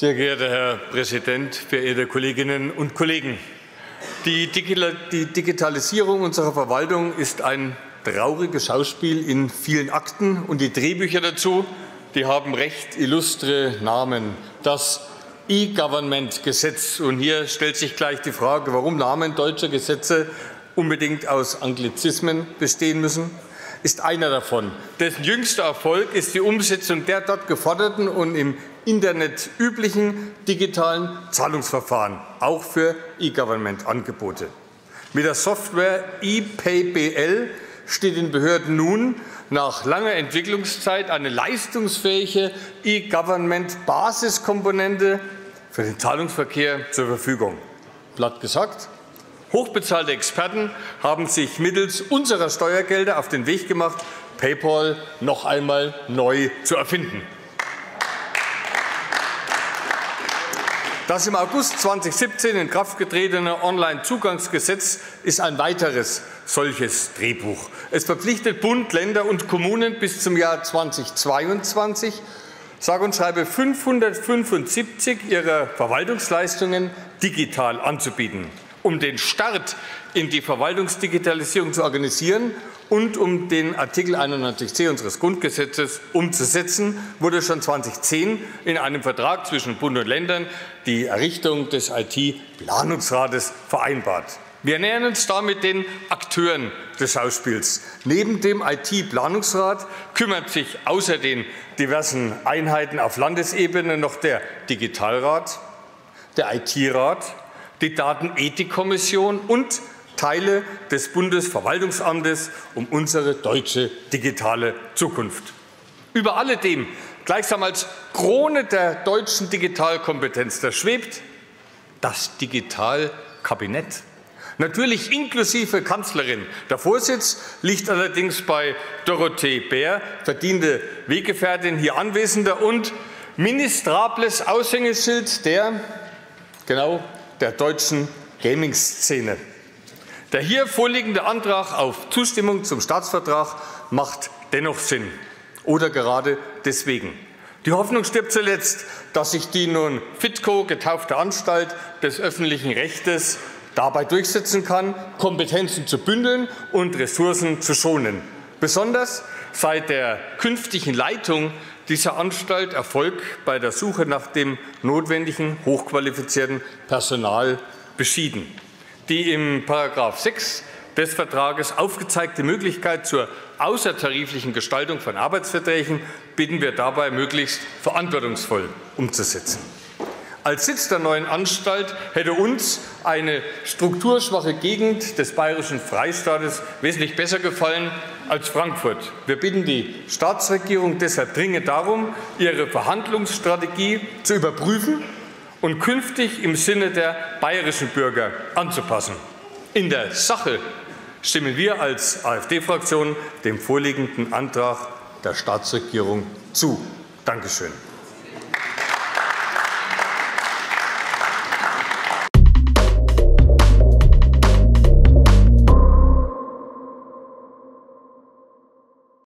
Sehr geehrter Herr Präsident, verehrte Kolleginnen und Kollegen! Die Digitalisierung unserer Verwaltung ist ein trauriges Schauspiel in vielen Akten, und die Drehbücher dazu, die haben recht illustre Namen. Das E-Government-Gesetz. Und hier stellt sich gleich die Frage, warum Namen deutscher Gesetze unbedingt aus Anglizismen bestehen müssen, ist einer davon. Dessen jüngster Erfolg ist die Umsetzung der dort geforderten und im Internet üblichen digitalen Zahlungsverfahren, auch für E-Government-Angebote. Mit der Software ePayBL steht den Behörden nun nach langer Entwicklungszeit eine leistungsfähige E-Government-Basiskomponente für den Zahlungsverkehr zur Verfügung. Platt gesagt, hochbezahlte Experten haben sich mittels unserer Steuergelder auf den Weg gemacht, PayPal noch einmal neu zu erfinden. Das im August 2017 in Kraft getretene Online-Zugangsgesetz ist ein weiteres solches Drehbuch. Es verpflichtet Bund, Länder und Kommunen bis zum Jahr 2022, sage und schreibe 575 ihrer Verwaltungsleistungen digital anzubieten, um den Start in die Verwaltungsdigitalisierung zu organisieren. Und um den Artikel 91c unseres Grundgesetzes umzusetzen, wurde schon 2010 in einem Vertrag zwischen Bund und Ländern die Errichtung des IT-Planungsrates vereinbart. Wir nähern uns damit den Akteuren des Schauspiels. Neben dem IT-Planungsrat kümmert sich außer den diversen Einheiten auf Landesebene noch der Digitalrat, der IT-Rat, die Datenethikkommission und Teile des Bundesverwaltungsamtes um unsere deutsche digitale Zukunft. Über alledem, gleichsam als Krone der deutschen Digitalkompetenz, da schwebt das Digitalkabinett. Natürlich inklusive Kanzlerin. Der Vorsitz liegt allerdings bei Dorothee Bär, verdiente Weggefährtin hier Anwesender und ministrables Aushängeschild der deutschen Gaming-Szene. Der hier vorliegende Antrag auf Zustimmung zum Staatsvertrag macht dennoch Sinn, oder gerade deswegen. Die Hoffnung stirbt zuletzt, dass sich die nun FITKO getaufte Anstalt des öffentlichen Rechts dabei durchsetzen kann, Kompetenzen zu bündeln und Ressourcen zu schonen. Besonders seit der künftigen Leitung dieser Anstalt Erfolg bei der Suche nach dem notwendigen, hochqualifizierten Personal beschieden. Die im § 6 des Vertrages aufgezeigte Möglichkeit zur außertariflichen Gestaltung von Arbeitsverträgen bitten wir dabei, möglichst verantwortungsvoll umzusetzen. Als Sitz der neuen Anstalt hätte uns eine strukturschwache Gegend des bayerischen Freistaates wesentlich besser gefallen als Frankfurt. Wir bitten die Staatsregierung deshalb dringend darum, ihre Verhandlungsstrategie zu überprüfen und künftig im Sinne der bayerischen Bürger anzupassen. In der Sache stimmen wir als AfD-Fraktion dem vorliegenden Antrag der Staatsregierung zu. Dankeschön.